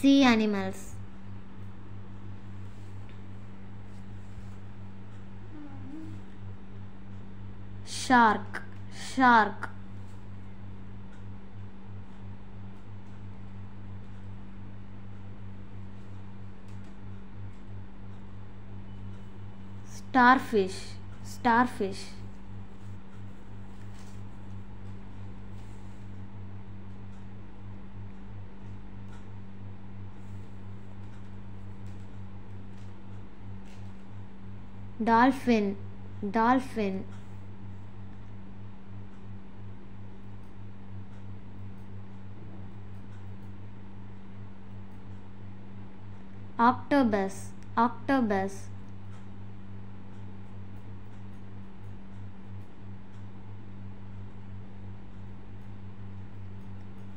sea animals. Shark, shark. Starfish, starfish. Dolphin, dolphin. Octopus, octopus.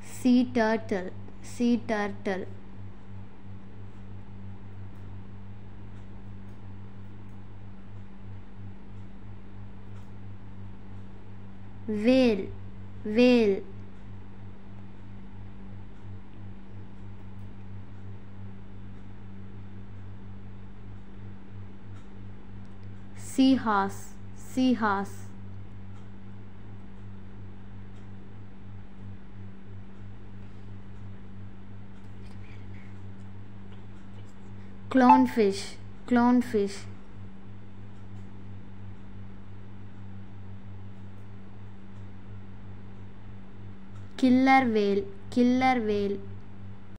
Sea turtle, sea turtle. Whale, whale. Seahorse, seahorse. Clownfish, clownfish. Killer whale, killer whale.